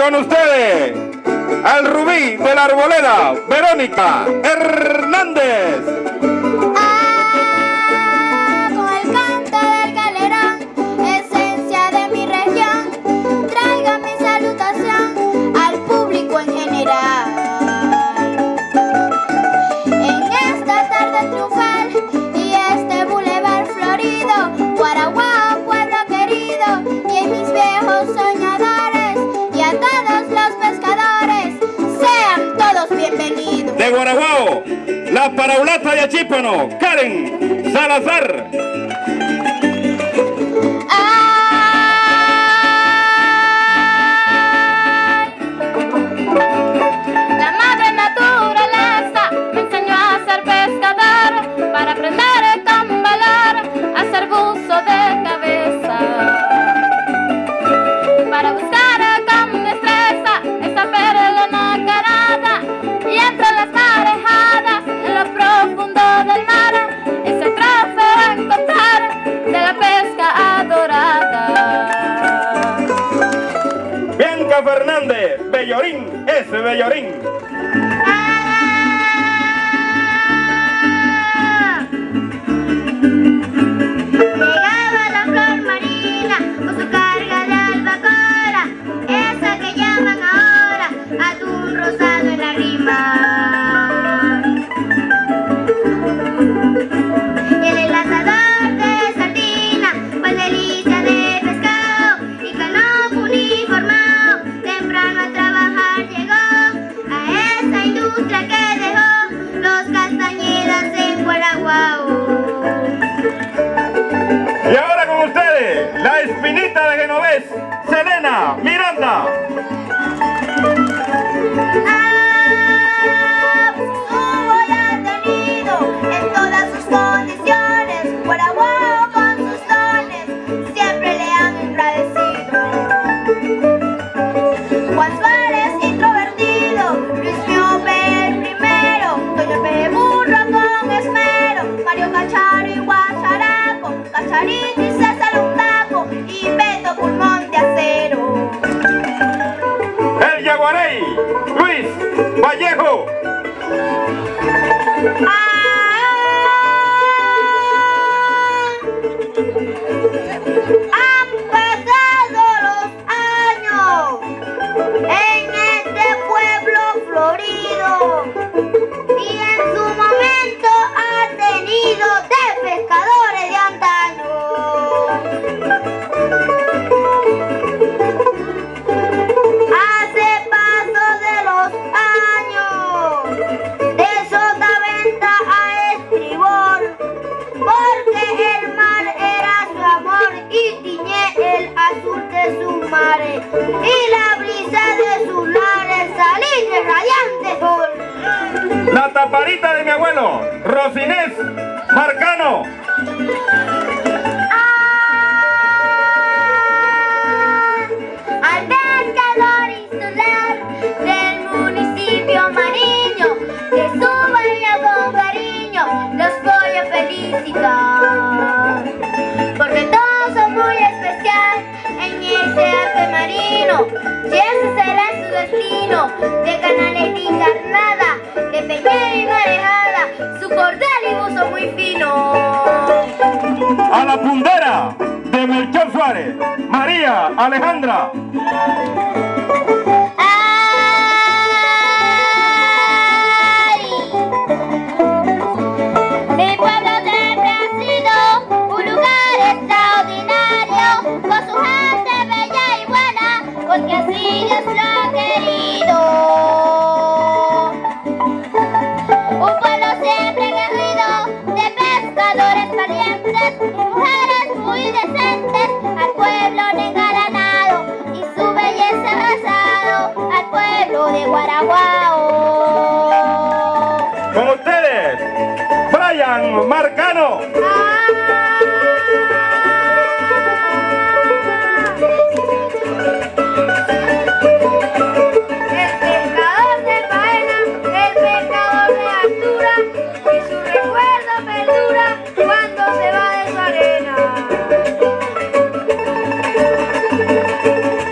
con ustedes al rubí de la Arboleda, Verónica Hernández. Ah, con el canto del Galeron, esencia de mi región, traigo mi salutación al público en general. En esta tarde triunfal y este bulevar florido, Guaraguao, pueblo querido, y en mis viejos soñadores, de Guaraguao, la paraulata de Achípano, Karen Salazar. Ay, la madre naturaleza me enseñó a ser pescador, para aprender con valor a hacer buzo de cabeza, para buscar con destreza esa perla nacarada, y entre las marejadas en lo profundo del mar ese trofeo encontrar de la pesca adorada. Bianca Fernández, Bellorín, ese Bellorín. Ah, llegaba la flor marina con su carga de albacora, esa que llaman ahora atún rosado en la rima. Y el enlazador de sardina, cual delicia de pescado, y canopo uniformado, temprano a trabajar llegó, a esa industria que dejó los Castañedas en Guaraguao. Y ahora con ustedes, la espinita de Genovés, Selena Miranda. Ah, su voy ha tenido en todas sus condiciones, Guaraguao con sus dones siempre le han agradecido. Juan Suárez introvertido, Luis Pioper primero, Toño P. Burro con esmero, Mario Cacharo y Guacharaco, Cacharín y César Undaco, y Beto Pulmón de Acero. El Yaguarey, Luis Vallejo. Han pasado los años en este pueblo florido, y en su momento ha tenido de pescadores de antaño. Y la brisa de sus lares salí de radiante sol. La taparita de mi abuelo, Rosinés Marcano. Ah, al pescador insular del municipio mariño, que su bahía con cariño los voy a felicitar, porque todos son muy especiales en ese arte marino, y ese será su destino, de canaleta encarnada, de peñera y marejada, su cordel y buzo muy fino. A la pundera de Melchor Suárez, María Alejandra. Porque así Dios lo ha querido. Un pueblo siempre guerrido, de pescadores valientes, mujeres muy decentes, al pueblo le engalanado, y su belleza arrasado, al pueblo de Guaraguao. Con ustedes, Brian Marcano.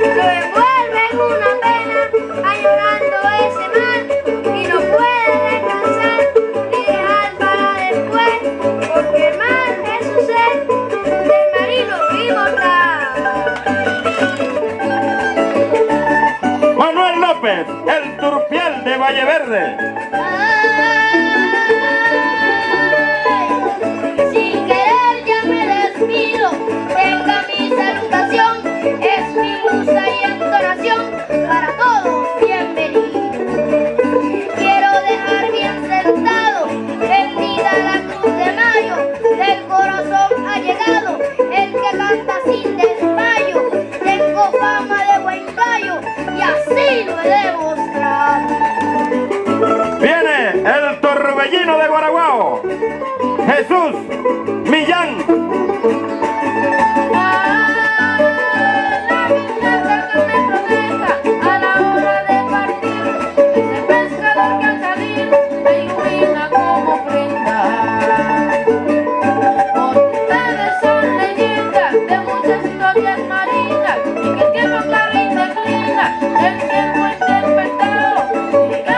Lo envuelve en una pena verde. Ay, sin querer ya me despido. Tenga mi salutación, es mi musa y entonación para todos. Bienvenido. Quiero dejar bien sentado, bendita la cruz de mayo. Del corazón ha llegado el que canta sin desmayo. Tengo fama de buen playo y así lo he demostrado. Viene el torbellino de Guaraguao, Jesús Millán. Ah, la viñeta que me protesta a la hora de partir, ese pescador que al salir me ilumina como prenda. Ustedes son leyendas de muchas historias marinas, y que el tiempo claro y me inclina, el tiempo interpretado, y que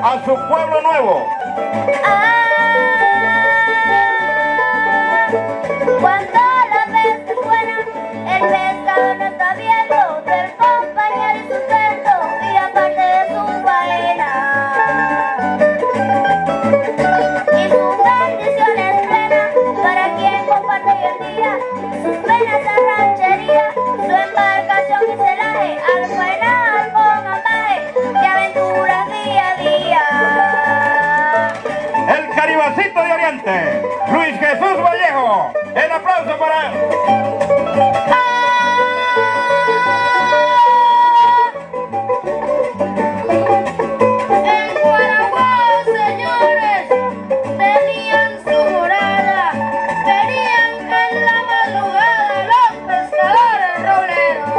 a su pueblo nuevo. Ah, cuando la pesca es buena, el pescado no está viendo del compañero y su sueldo y aparte de su faena. Y su bendición es plena para quien comparte hoy en día sus penas de ranchería, su embarcación y celaje al faenar con amaje de aventuras día a día. El Caribacito de Oriente, Luis Jesús Vallejo, el aplauso para él. ¡Ah! En Guaraguao, señores, tenían su morada, tenían en la madrugada los pescadores roleros.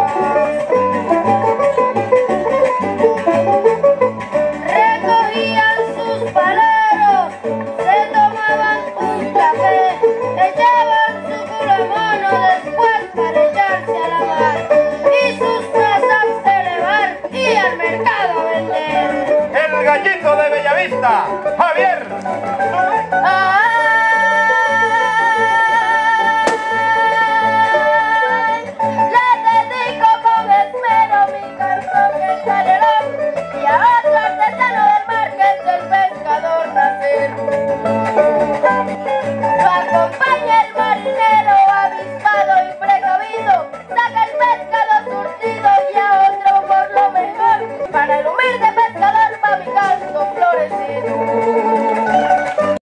Gallito de Bellavista, Javier.